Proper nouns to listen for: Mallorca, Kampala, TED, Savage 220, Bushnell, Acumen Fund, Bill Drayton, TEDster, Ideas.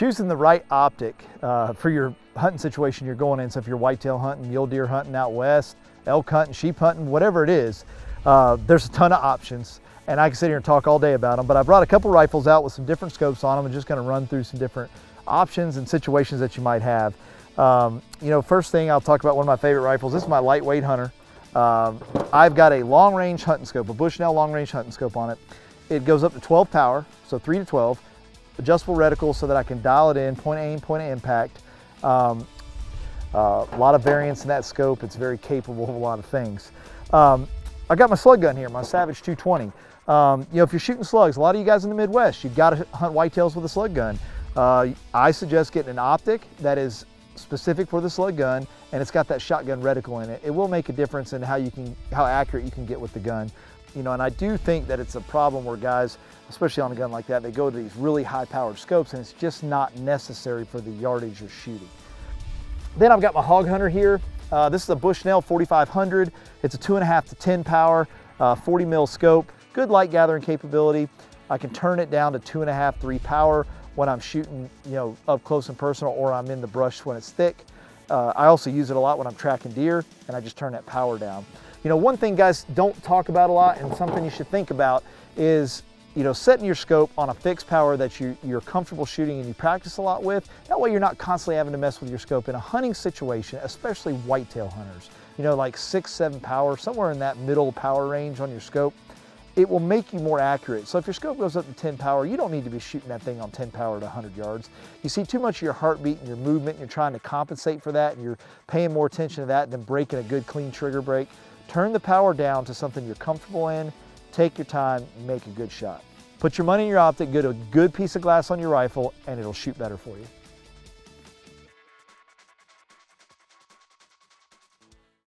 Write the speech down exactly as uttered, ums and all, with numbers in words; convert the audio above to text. choosing the right optic uh, for your hunting situation you're going in. So if you're whitetail hunting, mule deer hunting out west, elk hunting, sheep hunting, whatever it is, uh, there's a ton of options. And I can sit here and talk all day about them, but I brought a couple rifles out with some different scopes on them and just gonna run through some different options and situations that you might have. Um, you know, first thing I'll talk about one of my favorite rifles. This is my lightweight hunter. Um, I've got a long range hunting scope, a Bushnell long range hunting scope on it. It goes up to twelve power, so three to twelve, adjustable reticle so that I can dial it in, point of aim, point of impact. Um, uh, a lot of variance in that scope. It's very capable of a lot of things. Um, I got my slug gun here, my Savage two twenty. Um, you know, if you're shooting slugs, a lot of you guys in the Midwest, you've got to hunt whitetails with a slug gun. Uh, I suggest getting an optic that is specific for the slug gun, and it's got that shotgun reticle in it. It will make a difference in how you can, how accurate you can get with the gun. You know, and I do think that it's a problem where guys, especially on a gun like that, they go to these really high-powered scopes, and it's just not necessary for the yardage you're shooting. Then I've got my hog hunter here. Uh, this is a Bushnell forty-five hundred. It's a two and a half to ten power, uh, forty mil scope. Good light gathering capability. I can turn it down to two and a half, three power when I'm shooting, you know, up close and personal, or I'm in the brush when it's thick. Uh, I also use it a lot when I'm tracking deer, and I just turn that power down. You know, one thing guys don't talk about a lot, and something you should think about is, you know, setting your scope on a fixed power that you, you're comfortable shooting and you practice a lot with. That way you're not constantly having to mess with your scope in a hunting situation, especially whitetail hunters. You know, like six, seven power, somewhere in that middle power range on your scope. It will make you more accurate. So if your scope goes up to ten power, you don't need to be shooting that thing on ten power to one hundred yards. You see too much of your heartbeat and your movement, and you're trying to compensate for that, and you're paying more attention to that than breaking a good clean trigger break. Turn the power down to something you're comfortable in, take your time, make a good shot. Put your money in your optic, get a good piece of glass on your rifle, and it'll shoot better for you.